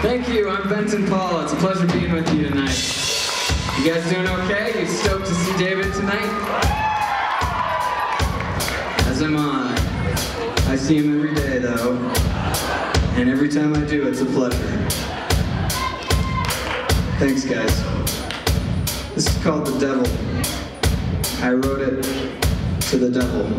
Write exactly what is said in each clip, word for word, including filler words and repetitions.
Thank you, I'm Benton Paul. It's a pleasure being with you tonight. You guys doing okay? You stoked to see David tonight? As am I. I see him every day though, and every time I do, it's a pleasure. Thanks guys. This is called The Devil. I wrote it to the devil.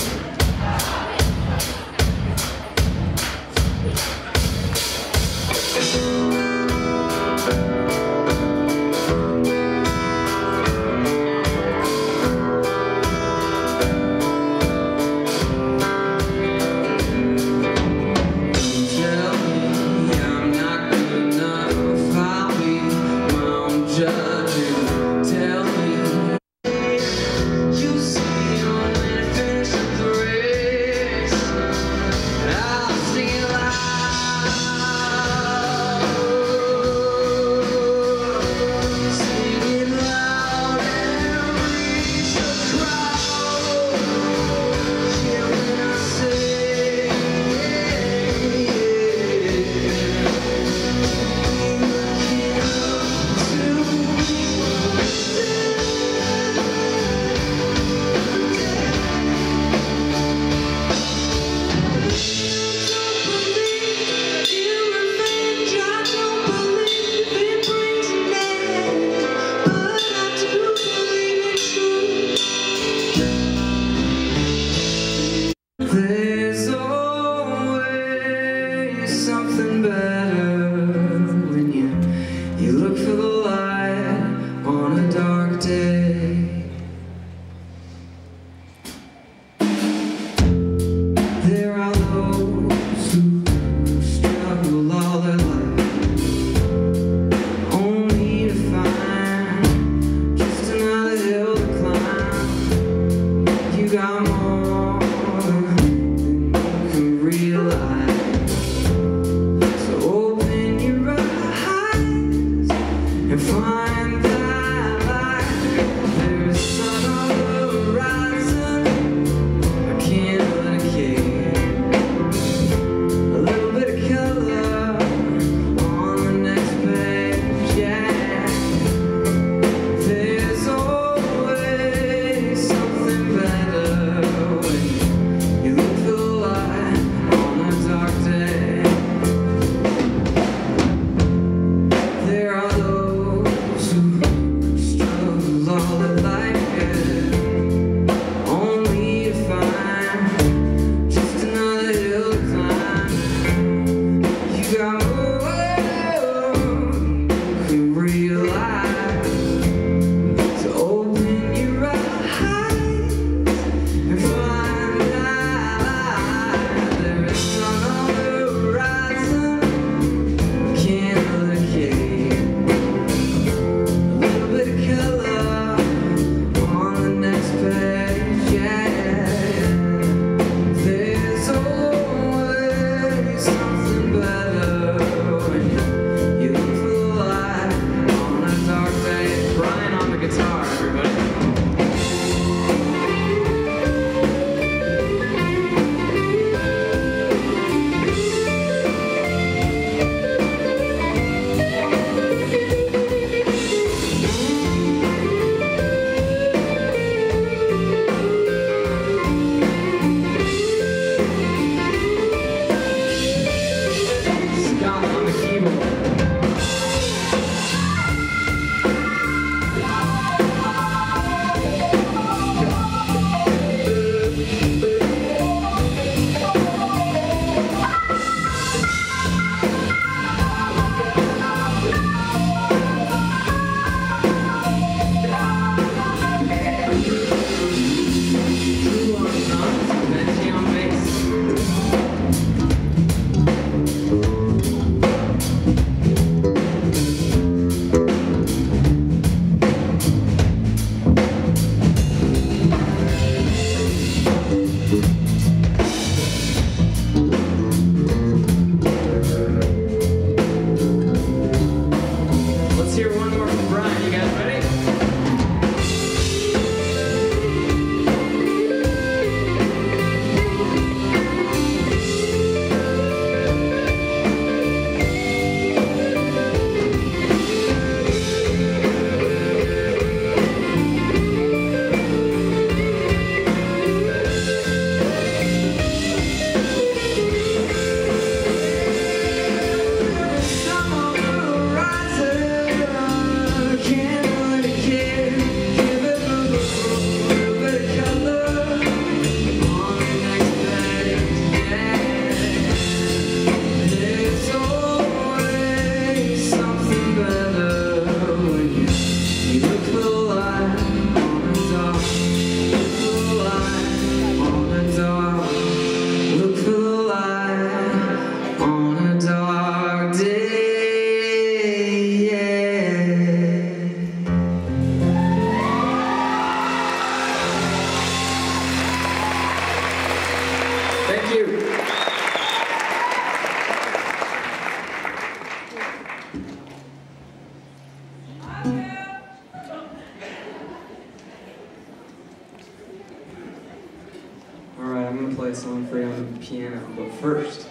play on the piano, but first,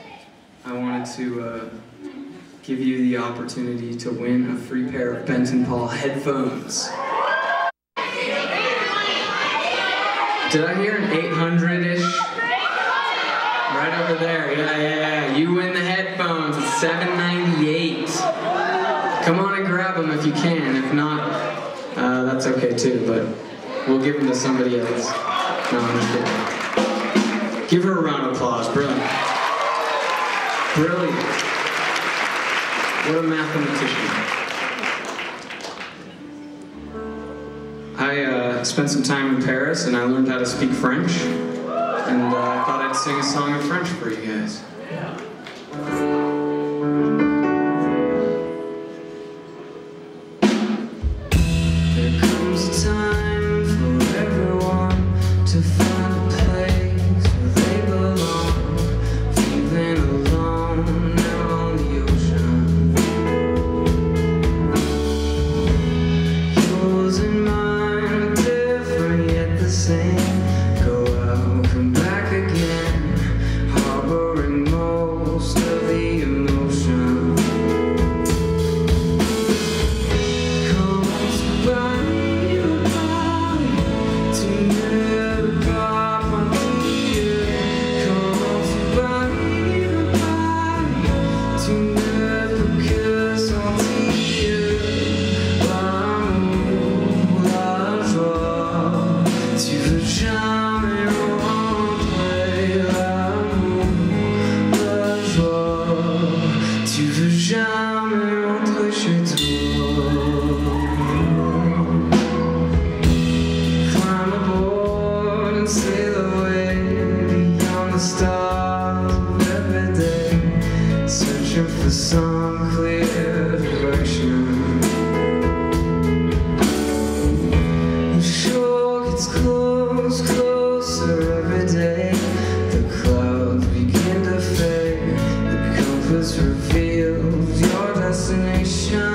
I wanted to uh, give you the opportunity to win a free pair of Benton Paul headphones. Did I hear an eight hundred-ish? Right over there, yeah, yeah, yeah. You win the headphones, it's seven ninety-eight. Come on and grab them if you can. If not, uh, that's okay too, but we'll give them to somebody else. No, I'm just kidding. Give her a round of applause, brilliant. Brilliant. What a mathematician. I uh, spent some time in Paris and I learned how to speak French. And uh, I thought I'd sing a song in French for you guys. Yeah. There comes a time for everyone to find a place where they belong, feeling alone now on the ocean. Yours and mine are different yet the same. For some clear direction, the shore gets close, closer every day. The clouds begin to fade, the compass reveals your destination.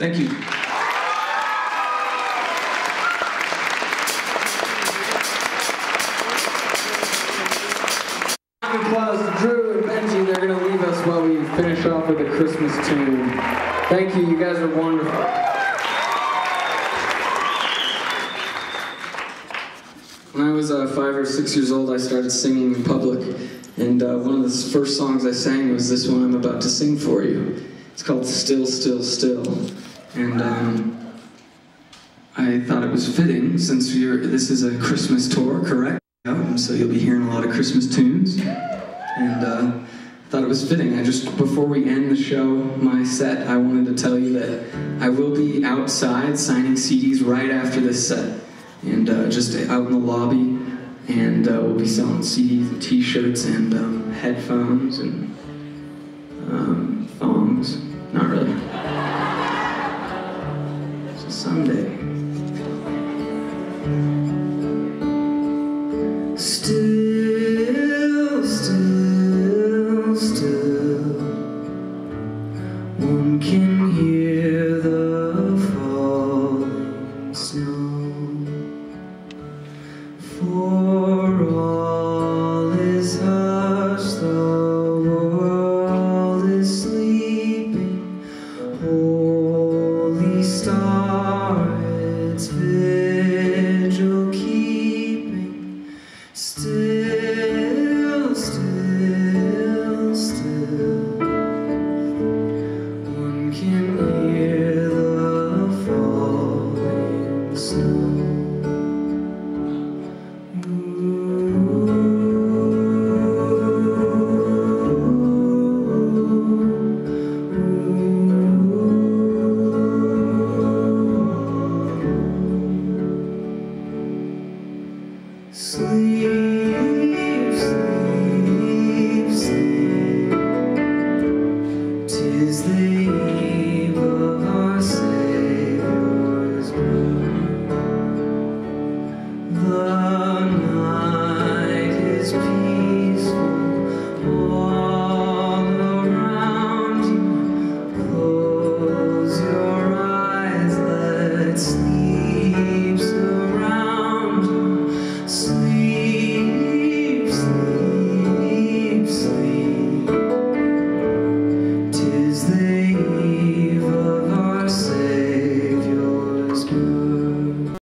Thank you. Applause to Drew and Benji. They're going to leave us while we finish off with a Christmas tune. Thank you. You guys are wonderful. When I was uh, five or six years old, I started singing in public. And uh, one of the first songs I sang was this one I'm about to sing for you. It's called Still, Still, Still. And um, I thought it was fitting, since you're, this is a Christmas tour, correct? So you'll be hearing a lot of Christmas tunes. And uh, thought it was fitting. I just, before we end the show, my set, I wanted to tell you that I will be outside signing C Ds right after this set, and uh, just out in the lobby, and uh, we'll be selling C Ds and t-shirts and um, headphones and um, thongs. Not really. So someday. Still. Sleep.